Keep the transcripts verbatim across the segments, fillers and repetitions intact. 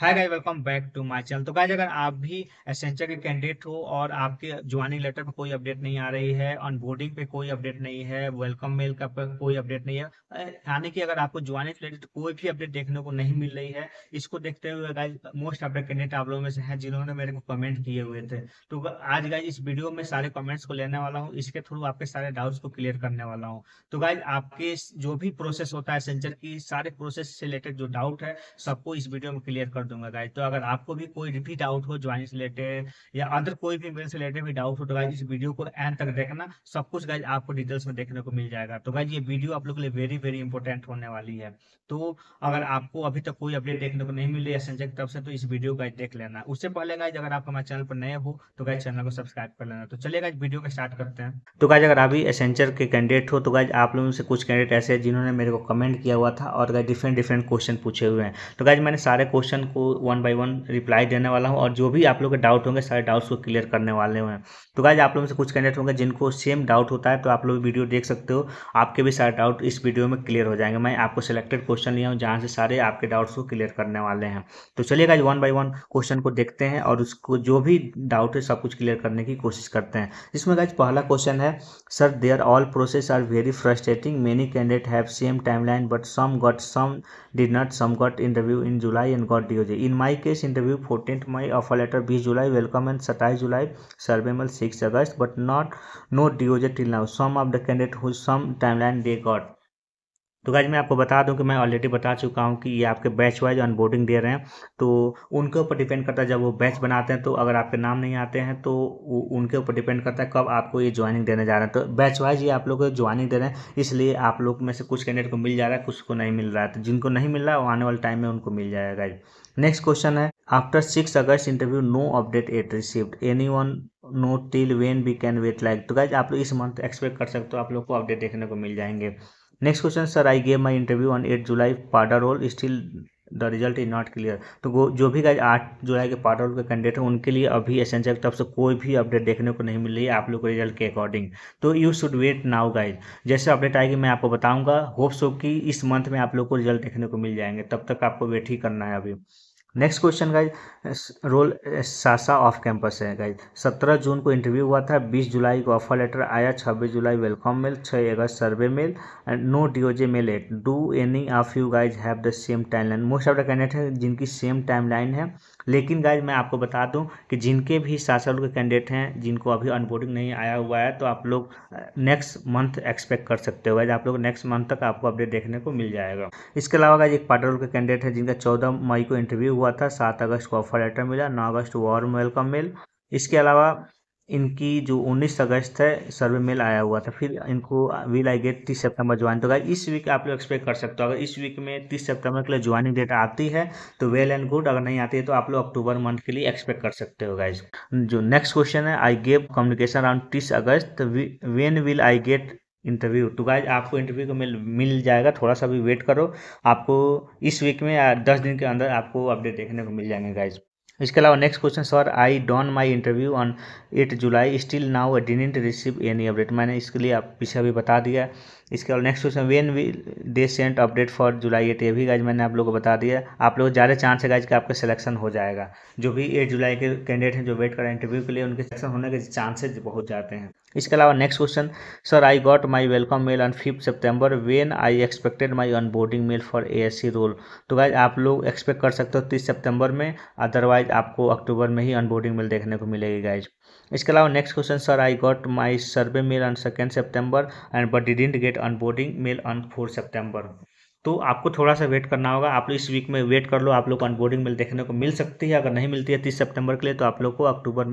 Hi guys, welcome back to my channel. तो guys, अगर आप भी एसेंचर के कैंडिडेट हो और आपके ज्वाइनिंग लेटर पर कोई अपडेट नहीं आ रही है, ऑनबोर्डिंग पे कोई अपडेट नहीं है, वेलकम मेल का कोई अपडेट नहीं है, यानी कि अगर आपको ज्वाइनिंग रिलेटेड कोई भी अपडेट देखने को नहीं मिल रही है, इसको देखते हुए गाइस मोस्ट अपडेट कैंडिडेट आप लोगों में से हैं जिन्होंने मेरे को कमेंट किए हुए थे। तो आज गाइस इस वीडियो में सारे कमेंट्स को लेने वाला हूँ, इसके थ्रू आपके सारे डाउट्स को क्लियर करने वाला हूँ। तो गाइस आपके जो भी प्रोसेस होता है एसेंचर की, सारे प्रोसेस से रिलेटेड जो डाउट है सबको इस वीडियो में क्लियर दूंगा गाइस। तो अगर आपको भी कोई भी डाउट हो ज्वाइनिंग से रिलेटेड या अदर कोई भी मेल से रिलेटेड भी डाउट हो तो गाइस इस वीडियो को एंड तक देखना, सब कुछ गाइस आपको डिटेल्स में देखने को मिल जाएगा। तो गाइस ये वीडियो आप लोगों के लिए वेरी वेरी इंपॉर्टेंट होने वाली है। तो अगर आपको अभी तक कोई अपडेट देखने को नहीं मिली एसेंचर की तरफ से तो इस वीडियो गाइस देख लेना। उससे पहले गाइस अगर आप हमारे चैनल पर नए हो तो गाइस चैनल को सब्सक्राइब कर लेना। तो चलिए गाइस वीडियो को स्टार्ट करते हैं। तो गाइस अगर आप भी एसेंचर के कैंडिडेट हो तो गाइस आप लोगों से कुछ कैंडिडेट ऐसे हैं जिन्होंने मेरे को कमेंट किया हुआ था और गाइस डिफरेंट डिफरेंट क्वेश्चन पूछे हुए हैं। तो गाइस मैंने सारे क्वेश्चन को वन बाय वन रिप्लाई देने वाला हूं और जो भी आप लोगों के डाउट होंगे सारे डाउट्स को क्लियर करने वाले हैं। तो गाइस आप लोगों से कुछ कैंडिडेट होंगे जिनको सेम डाउट होता है, तो आप लोग वीडियो देख सकते हो, आपके भी सारे डाउट इस वीडियो में क्लियर हो जाएंगे। मैं आपको सिलेक्टेड क्वेश्चन लिया हूं जहां से सारे आपके डाउट्स को क्लियर करने वाले हैं। तो चलिए guys one by one question को देखते हैं और उसको जो भी डाउट है सब कुछ क्लियर करने की कोशिश करते हैं। इसमें गाइस पहला क्वेश्चन है, sir there all process are very frustrating, many candidate have same timeline but some got, some did not, some got interview in July and got D O J. In my case, interview fourteenth May, offer letter twentieth July, welcome and twenty-seventh July, survey mail sixth August, but not no D O J till now. Some of the candidate who some timeline they got. तो guys मैं आपको बता दूं कि मैं already बता चुका हूं कि ये आपके बैच वाइज ऑनबोर्डिंग दे रहे हैं, तो उनके ऊपर डिपेंड करता है। जब वो बैच बनाते हैं तो अगर आपके नाम नहीं आते हैं तो उनके ऊपर डिपेंड करता है कब आपको ये ज्वाइनिंग देने जा रहे हैं। तो बैच वाइज ये आप लोग को ज्वाइनिंग दे रहे हैं, इसलिए आप लोग में से कुछ कैंडिडेट को मिल जा रहा है, कुछ को नहीं मिल रहा है। तो जिनको नहीं मिल रहा है वो आने वाले टाइम में उनको मिल जाएगा गाइस। नेक्स्ट क्वेश्चन है, after six August interview no update eight received, any one know till when we can wait like. तो गाइस आप लोग इस मंथ एक्सपेक्ट कर सकते हो, आप लोग को अपडेट देखने को मिल जाएंगे। Next question, sir I gave my interview on eighth July PADA role, still the result is not clear. तो जो भी गाइज आठ जुलाई के पाडा रोल के कैंडिडेट हैं उनके लिए अभी एसेंचर की तरफ से कोई भी अपडेट देखने को नहीं मिल रही है आप लोग को रिजल्ट के अकॉर्डिंग। तो you should wait now guys, जैसे अपडेट आएगी मैं आपको बताऊंगा। होप्स हो कि इस मंथ में आप लोग को रिजल्ट देखने को मिल जाएंगे, तब तक आपको वेट ही करना है अभी। नेक्स्ट क्वेश्चन गाइज, रोल सासा ऑफ कैंपस है गाइज, सत्रह जून को इंटरव्यू हुआ था, बीस जुलाई को ऑफर लेटर आया, छब्बीस जुलाई वेलकम मेल, छह August survey mail and no DOJ mail eight, do any of you guys have the same timeline. Most of the candidate है जिनकी सेम टाइमलाइन है, लेकिन गाइज मैं आपको बता दूं कि जिनके भी सासा रोल के कैंडिडेट हैं जिनको अभी ऑनबोर्डिंग नहीं आया हुआ है तो आप लोग नेक्स्ट मंथ एक्सपेक्ट कर सकते हो गाइज, आप लोग नेक्स्ट मंथ तक आपको अपडेट देखने को मिल जाएगा। इसके अलावा गाइज एक पाडा रोल के कैंडिडेट है जिनका चौदह मई को इंटरव्यू हुआ था, सात अगस्त को ऑफर लेटर मिला, नौ अगस्त वार्म वेलकम मेल। इसके अलावा इनकी जो उन्नीस अगस्त है सर्वे मेल आया हुआ था, फिर इनको विल आई गेट तीस सितंबर ज्वाइन। तो गाइस इस वीक आप लोग एक्सपेक्ट कर सकते हो, अगर इस वीक में तीस सितंबर के लिए ज्वाइनिंग डेट आती है तो वेल एंड गुड, अगर नहीं आती है तो आप लोग अक्टूबर मंथ के लिए एक्सपेक्ट कर सकते हो गाइस। जो नेक्स्ट क्वेश्चन है, आई गेव कम्युनिकेशन अराउंड तीस August, when will I get interview. तो गाइज आपको इंटरव्यू को मिल मिल जाएगा, थोड़ा सा भी वेट करो, आपको इस वीक में या दस दिन के अंदर आपको अपडेट देखने को मिल जाएंगे गाइज। इसके अलावा next question, sir I done my interview on eighth July, still now I didn't receive any update. मैंने इसके लिए आप पीछे भी बता दिया। इसके अलावा next question, when we they sent update for July eight, ये भी गाइज मैंने आप लोगों को बता दिया। आप लोग ज़्यादा चांस है गाइज कि आपका सिलेक्शन हो जाएगा, जो भी एट जुलाई के कैंडिडेट हैं जो वेट कर रहे हैं इंटरव्यू के लिए, उनके सिलेक्शन होने के चांसेज बहुत ज़्यादा हैं। इसके अलावा next question, sir I got my welcome mail on fifth September, when I expected my onboarding mail for A S C role. तो गाइज आप लोग एक्सपेक्ट कर सकते हो तीस सितंबर में, अदरवाइज आपको अक्टूबर में ही ऑनबोर्डिंग मेल देखने को मिलेगी गाइज। इसके अलावा next question, sir I got my survey mail on second September and but didn't get onboarding mail on fourth September। तो आपको थोड़ा सा वेट करना होगा, आप लोग इस वीक में वेट कर लो, आप लोग को ऑनबोर्डिंग मेल देखने को मिल सकती है। अगर नहीं मिलती है तीस सितंबर के लिए तो आप लोग को अक्टूबर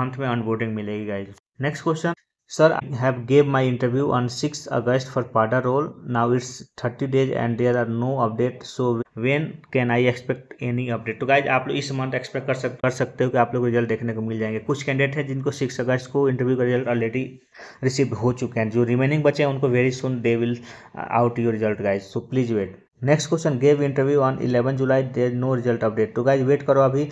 मंथ में ऑनबोर्डिंग मिलेगी guys. Next question, sir I have gave my interview on six August for PADA role, now it's thirty days and there are no update, so when can I expect any update. तो guys आप लोग इस month expect कर सकते कर सकते हो कि आप लोग रिजल्ट देखने को मिल जाएंगे। कुछ कैंडिडेट हैं जिनको सिक्स अगस्त को इंटरव्यू का रिजल्ट ऑलरेडी रिसीव हो चुके हैं, जो रिमेनिंग बचे हैं उनको very soon they will out your result guys, so please wait. Next question, gave interview on eleventh July, there no result update. तो गाइज वेट करो, अभी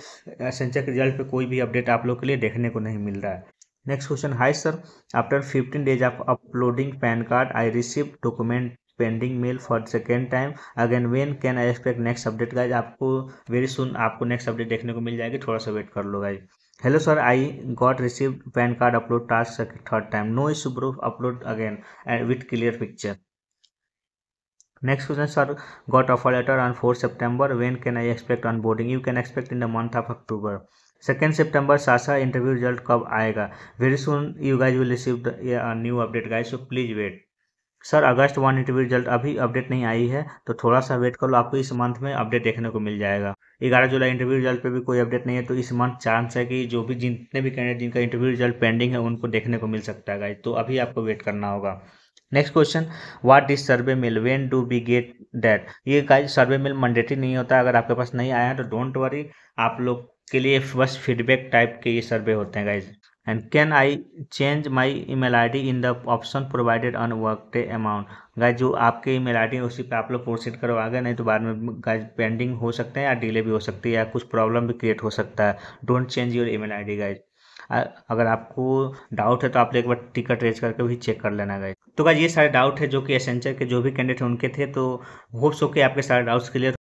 एसेंचर के रिजल्ट पर कोई भी अपडेट आप लोग के लिए देखने को नहीं मिल रहा है। Next question, hi sir after fifteen days of uploading PAN card I receive document pending mail for second time again when can I expect next update. Guys आपको वेरी सुन आपको नेक्स्ट अपडेट देखने को मिल जाएगी, थोड़ा सा wait कर लो guys. Hello sir, I got receive PAN card upload task third time, no issue bro, upload again with clear picture. Next question sir, got offer letter on fourth September, when can I expect onboarding, you can expect in the month of October. Second सितंबर साशा interview result कब आएगा, very soon you guys will receive new update guys, so please wait. Sir August one interview result अभी update नहीं आई है, तो थोड़ा सा वेट कर लो, आपको इस मंथ में अपडेट देखने को मिल जाएगा। ग्यारह जुलाई इंटरव्यू रिजल्ट पे भी कोई अपडेट नहीं है, तो इस मंथ चांस है कि जो भी जितने भी कैंडिडेट जिनका इंटरव्यू रिजल्ट पेंडिंग है उनको देखने को मिल सकता है गाइज, तो अभी आपको वेट करना होगा। Next question, what is survey mail, when do we get that, ये गाइज सर्वे मेल मैंडेटरी नहीं होता, अगर आपके पास नहीं आया है तो डोंट वरी, आप लोग के लिए बस फीडबैक टाइप के ये सर्वे होते हैं guys. And can I change my email ID in the option provided on Workday amount, guys जो आपके ईमेल आईडी है उसी पे आप लोग प्रोसीड करो आगे, नहीं तो बाद में गाइज पेंडिंग हो सकते हैं या डिले भी हो सकती है या कुछ प्रॉब्लम भी क्रिएट हो सकता है। Don't change your email ID guys, अगर आपको डाउट है तो आप एक बार टिकट रेज करके भी चेक कर लेना गाइज। तो गाइज ये सारे डाउट है जो कि एसेंचर के जो भी कैंडिडेट उनके थे, तो होप्स हो कि आपके सारे डाउट्स क्लियर